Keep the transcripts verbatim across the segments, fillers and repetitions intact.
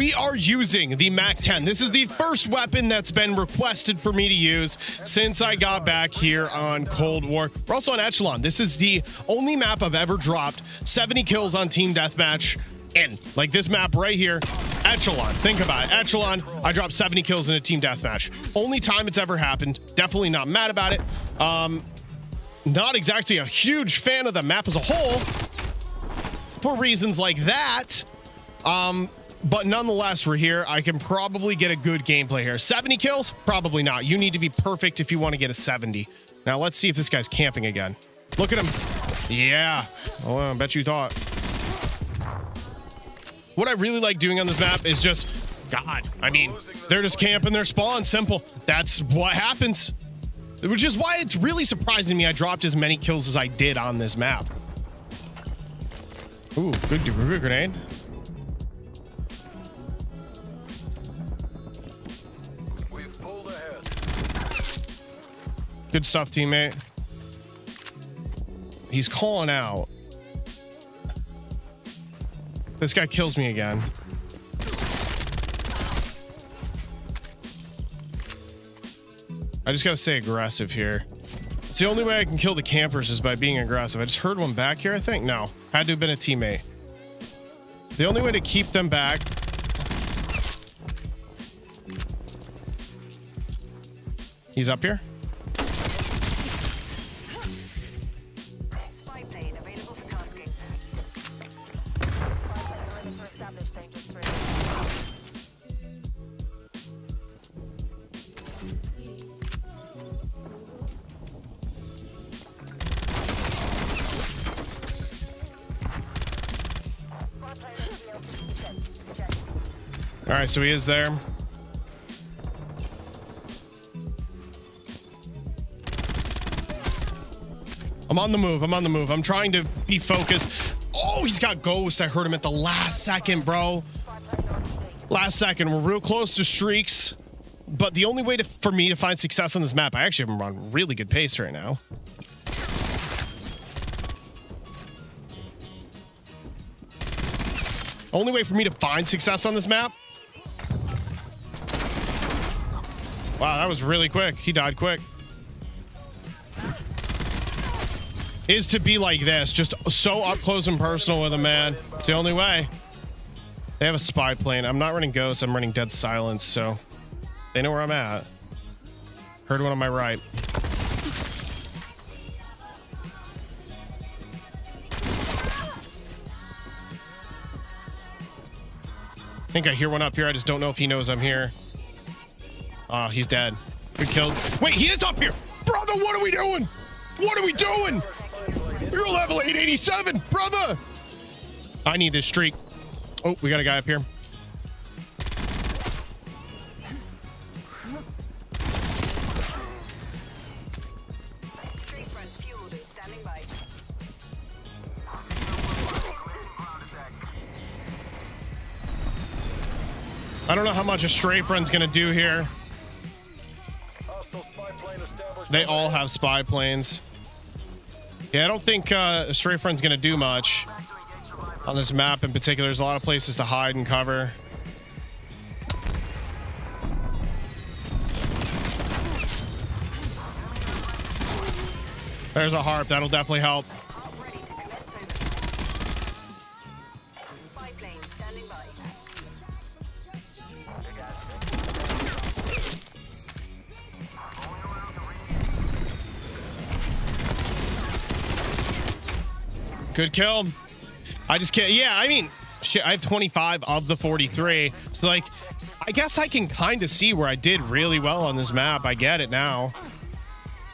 we are using the mac ten. This is the first weapon that's been requested for me to use since I got back here on Cold War. We're also on Echelon. This is the only map I've ever dropped seventy kills on Team Deathmatch in. Like this map right here, Echelon. Think about it. Echelon, I dropped seventy kills in a Team Deathmatch. Only time it's ever happened. Definitely not mad about it. Um, not exactly a huge fan of the map as a whole for reasons like that. Um, but nonetheless, we're here. I can probably get a good gameplay here. seventy kills? Probably not. You need to be perfect if you want to get a seventy. Now, let's see if this guy's camping again. Look at him. Yeah. Oh, I bet you thought. What I really like doing on this map is just, God, I mean, they're just camping their spawn. Simple. That's what happens. Which is why it's really surprising to me I dropped as many kills as I did on this map. Ooh, good, good grenade. Good stuff, teammate. He's calling out. This guy kills me again. I just gotta stay aggressive here. It's the only way I can kill the campers is by being aggressive. I just heard one back here, I think. No, had to have been a teammate. The only way to keep them back. He's up here. All right, so he is there. I'm on the move. I'm on the move. I'm trying to be focused. Oh, he's got Ghost. I heard him at the last second, bro. Last second. We're real close to streaks, but the only way to, for me to find success on this map, I actually am on really good pace right now. Only way for me to find success on this map. Wow, that was really quick. He died quick. Is to be like this, just so up close and personal with a man. It's the only way. They have a spy plane. I'm not running Ghost. I'm running Dead Silence, so they know where I'm at. Heard one on my right. I think I hear one up here. I just don't know if he knows I'm here. Ah, uh, he's dead. We killed. Wait, he is up here, brother. What are we doing? What are we doing? You're level eight eighty-seven, brother. I need this streak. Oh, we got a guy up here. I don't know how much a Strayfront's gonna do here. They all have spy planes. Yeah, I don't think uh, Strayfront's gonna do much on this map in particular. There's a lot of places to hide and cover. There's a harp. That'll definitely help. Good kill. I just can't. Yeah, I mean, shit, I have twenty-five of the forty-three. So, like, I guess I can kind of see where I did really well on this map. I get it now.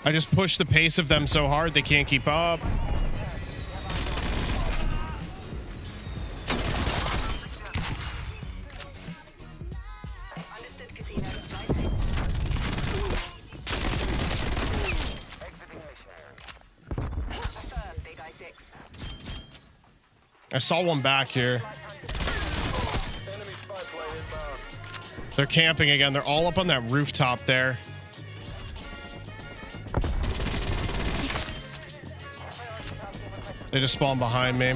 I just pushed the pace of them so hard they can't keep up. I saw one back here. They're camping again. They're all up on that rooftop there. They just spawned behind me.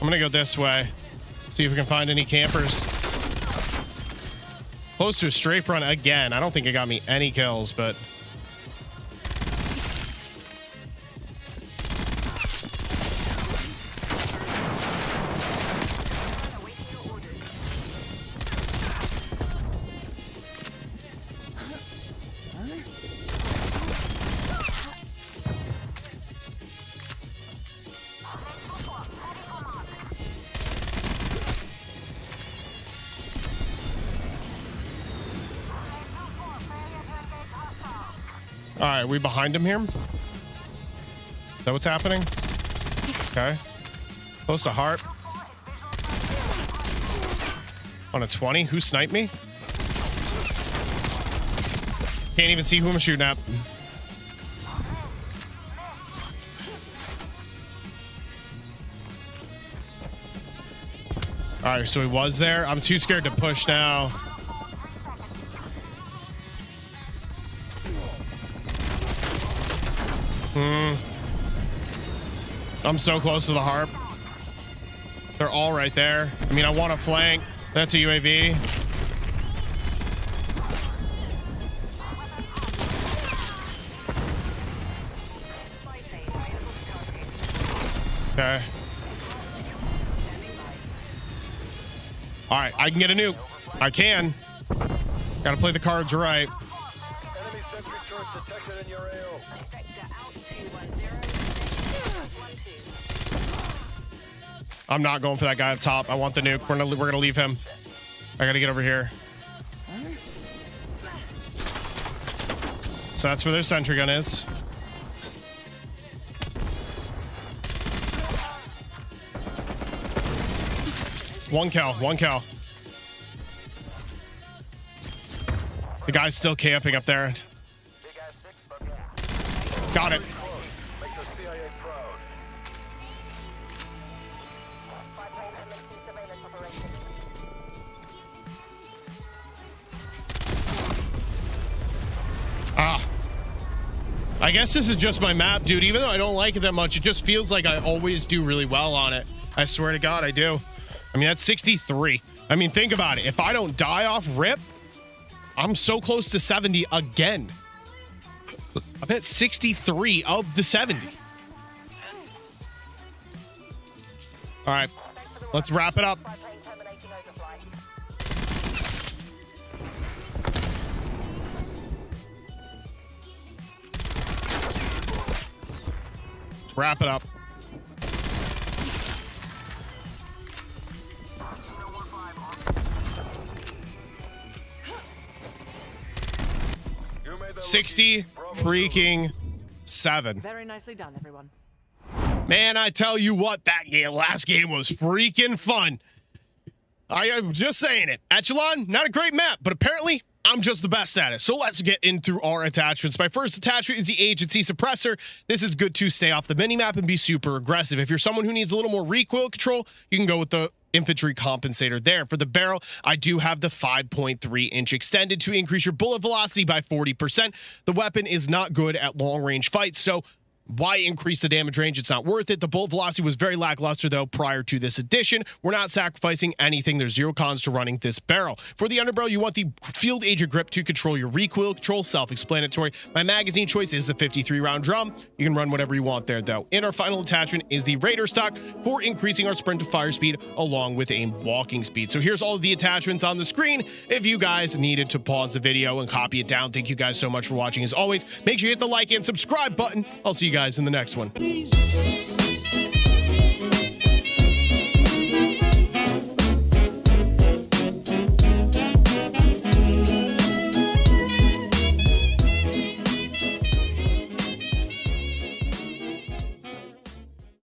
I'm gonna go this way. See if we can find any campers. Close to a Strayfront again. I don't think it got me any kills, but alright, are we behind him here? Is that what's happening? Okay. Close to harp. On a twenty? Who sniped me? Can't even see who I'm shooting at. Alright, so he was there. I'm too scared to push now. Hmm. I'm so close to the harp. They're all right there. I mean, I want to flank. That's a U A V. Okay. All right, I can get a nuke. I can. Got to play the cards right. Enemy sentry turret detected in your A O. I'm not going for that guy up top. I want the nuke. We're gonna, we're gonna leave him. I gotta get over here. So that's where their sentry gun is. One kill, one kill. The guy's still camping up there. Got it. I guess this is just my map, dude. Even though I don't like it that much, it just feels like I always do really well on it. I swear to God, I do. I mean, that's sixty-three. I mean, think about it. If I don't die off rip, I'm so close to seventy again. I'm at sixty-three of the seventy. All right, let's wrap it up. Wrap it up. sixty freaking seven. Very nicely done, everyone. Man, I tell you what, that game, last game was freaking fun. I, I'm just saying it. Echelon, not a great map, but apparently I'm just the best at it. So let's get in through our attachments. My first attachment is the agency suppressor. This is good to stay off the minimap and be super aggressive. If you're someone who needs a little more recoil control, you can go with the infantry compensator there. For the barrel, I do have the five point three inch extended to increase your bullet velocity by forty percent. The weapon is not good at long range fights, so why increase the damage range? It's not worth it. The bullet velocity was very lackluster, though, prior to this addition. We're not sacrificing anything. There's zero cons to running this barrel. For the underbarrel, you want the field agent grip to control your recoil control. Self-explanatory. My magazine choice is the fifty-three round drum. You can run whatever you want there, though. And our final attachment is the raider stock for increasing our sprint to fire speed along with aim walking speed. So here's all of the attachments on the screen. If you guys needed to pause the video and copy it down, thank you guys so much for watching. As always, make sure you hit the like and subscribe button. I'll see you guys guys in the next one.